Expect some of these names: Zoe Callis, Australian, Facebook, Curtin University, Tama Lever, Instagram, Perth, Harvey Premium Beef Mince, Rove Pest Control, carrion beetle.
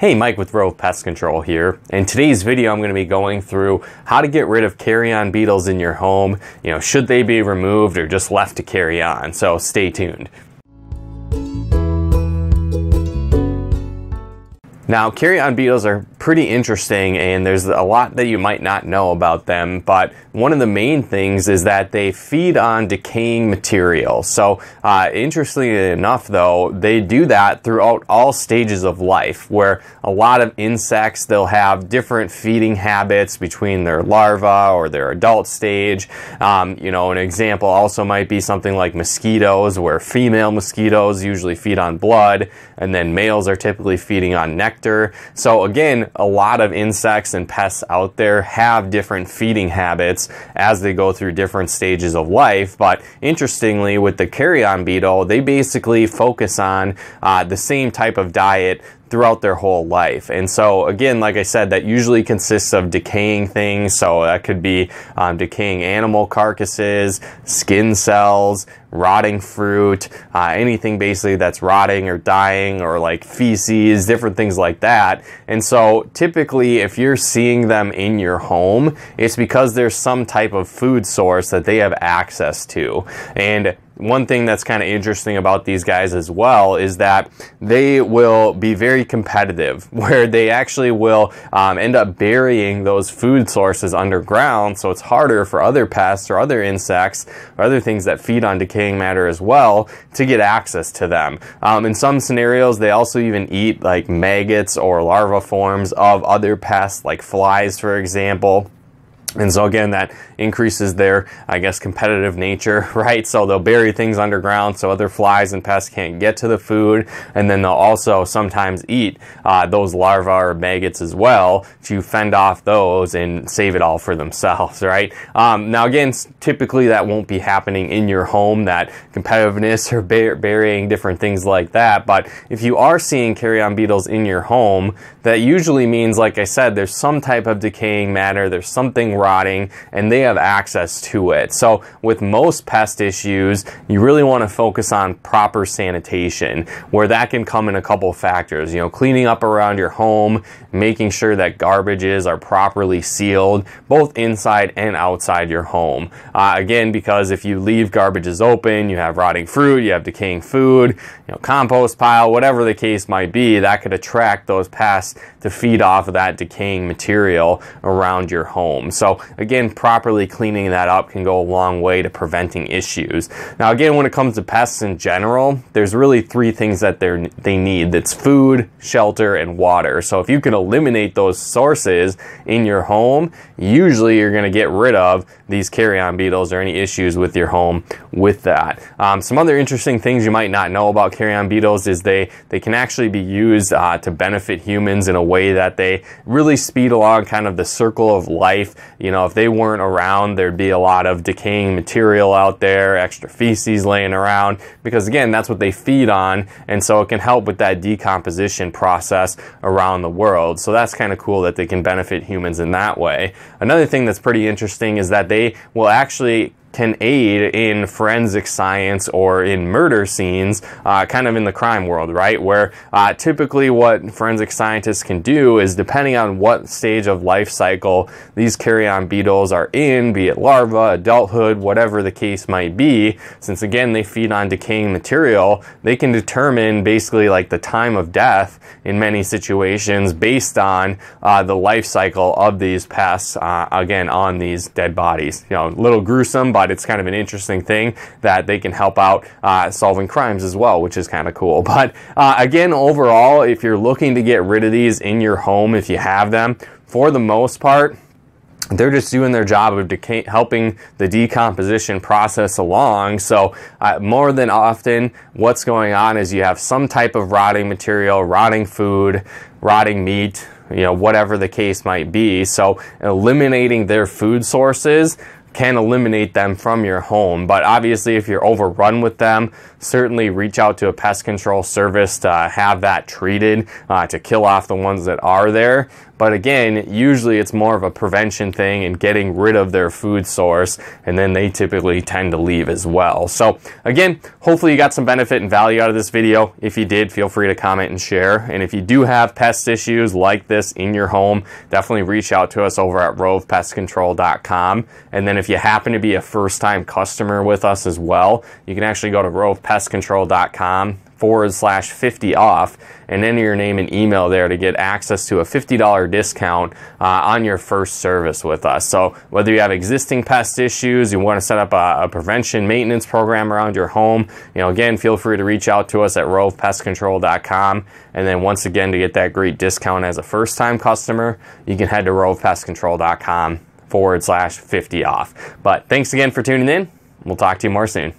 Hey, Mike with Rove Pest Control here. In today's video, I'm going to be going through how to get rid of carry-on beetles in your home. You know, should they be removed or just left to carry on? So stay tuned. Now, carry-on beetles are pretty interesting, and there's a lot that you might not know about them, but one of the main things is that they feed on decaying material. So interestingly enough though, they do that throughout all stages of life, where a lot of insects, they'll have different feeding habits between their larva or their adult stage. You know, an example also might be something like mosquitoes, where female mosquitoes usually feed on blood, and then males are typically feeding on nectar. So again, a lot of insects and pests out there have different feeding habits as they go through different stages of life. But interestingly, with the carrion beetle, they basically focus on the same type of diet throughout their whole life. And so again, like I said, that usually consists of decaying things. So that could be decaying animal carcasses, skin cells, rotting fruit, anything basically that's rotting or dying, or like feces, different things like that. And so typically if you're seeing them in your home, it's because there's some type of food source that they have access to. And one thing that's kind of interesting about these guys as well is that they will be very competitive, where they actually will end up burying those food sources underground, so it's harder for other pests or other insects or other things that feed on decaying matter as well to get access to them. In some scenarios, they also even eat like maggots or larva forms of other pests, like flies, for example. And so again, that increases their, I guess, competitive nature, right? So they'll bury things underground so other flies and pests can't get to the food. And then they'll also sometimes eat those larvae or maggots as well to fend off those and save it all for themselves, right? Now again, typically that won't be happening in your home, that competitiveness or burying different things like that. But if you are seeing carrion beetles in your home, that usually means, like I said, there's some type of decaying matter, there's something rotting, and they have access to it. So with most pest issues, you really want to focus on proper sanitation, where that can come in a couple factors. You know, cleaning up around your home, making sure that garbages are properly sealed, both inside and outside your home. Again, because if you leave garbages open, you have rotting fruit, you have decaying food, you know, compost pile, whatever the case might be, that could attract those pests to feed off of that decaying material around your home. So again, properly cleaning that up can go a long way to preventing issues. Now again, when it comes to pests in general, there's really three things that they need. That's food, shelter, and water. So if you can eliminate those sources in your home, usually you're going to get rid of these carrion beetles or any issues with your home with that. Some other interesting things you might not know about carrion beetles is they can actually be used to benefit humans in a way that they really speed along kind of the circle of life. You know, if they weren't around, there'd be a lot of decaying material out there, extra feces laying around, because again, that's what they feed on. And so it can help with that decomposition process around the world. So that's kind of cool that they can benefit humans in that way. Another thing that's pretty interesting is that they will actually can aid in forensic science or in murder scenes, kind of in the crime world, right? Where typically what forensic scientists can do is, depending on what stage of life cycle these carrion beetles are in, be it larva, adulthood, whatever the case might be, since again they feed on decaying material, they can determine basically like the time of death in many situations based on the life cycle of these pests, again, on these dead bodies. You know, a little gruesome, but it's kind of an interesting thing that they can help out solving crimes as well, which is kind of cool. But again, overall, if you're looking to get rid of these in your home, if you have them, for the most part, they're just doing their job of helping the decomposition process along. So more than often, what's going on is you have some type of rotting material, rotting food, rotting meat, you know, whatever the case might be. So eliminating their food sources can eliminate them from your home. But obviously, if you're overrun with them, certainly reach out to a pest control service to have that treated, to kill off the ones that are there. But again, usually it's more of a prevention thing and getting rid of their food source, and then they typically tend to leave as well. So again, hopefully you got some benefit and value out of this video. If you did, feel free to comment and share. And if you do have pest issues like this in your home, definitely reach out to us over at rovepestcontrol.com. And then if you happen to be a first-time customer with us as well, you can actually go to rovepestcontrol.com/50off and enter your name and email there to get access to a $50 discount on your first service with us. So whether you have existing pest issues, you want to set up a prevention maintenance program around your home, you know, again, feel free to reach out to us at rovepestcontrol.com. And then once again, to get that great discount as a first-time customer, you can head to rovepestcontrol.com/50off. But thanks again for tuning in. We'll talk to you more soon.